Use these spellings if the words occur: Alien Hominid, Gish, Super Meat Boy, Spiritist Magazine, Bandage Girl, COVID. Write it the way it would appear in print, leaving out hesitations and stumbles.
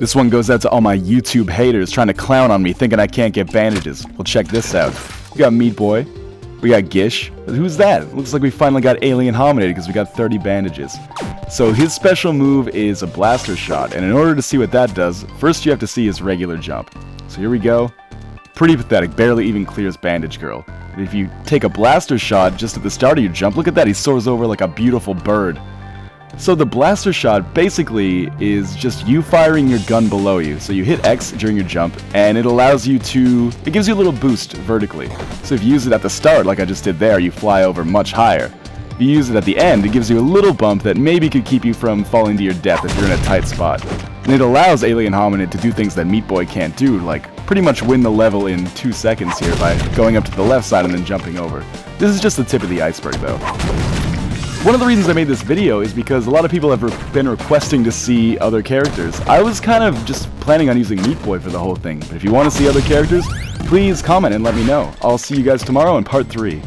This one goes out to all my YouTube haters trying to clown on me thinking I can't get bandages. Well, check this out. We got Meat Boy. We got Gish. Who's that? Looks like we finally got Alien Hominid because we got 30 bandages. So his special move is a blaster shot, and in order to see what that does, first you have to see his regular jump. So here we go. Pretty pathetic, barely even clears Bandage Girl. But if you take a blaster shot just at the start of your jump, look at that, he soars over like a beautiful bird. So the blaster shot basically is just you firing your gun below you. So you hit X during your jump, and it allows you to... it gives you a little boost vertically. So if you use it at the start, like I just did there, you fly over much higher. If you use it at the end, it gives you a little bump that maybe could keep you from falling to your death if you're in a tight spot. And it allows Alien Hominid to do things that Meat Boy can't do, like pretty much win the level in 2 seconds here by going up to the left side and then jumping over. This is just the tip of the iceberg, though. One of the reasons I made this video is because a lot of people have been requesting to see other characters. I was kind of just planning on using Meat Boy for the whole thing, but if you want to see other characters, please comment and let me know. I'll see you guys tomorrow in part 3.